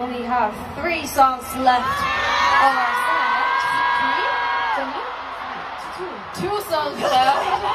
We have 3 songs left on our set. 3? 2 songs left.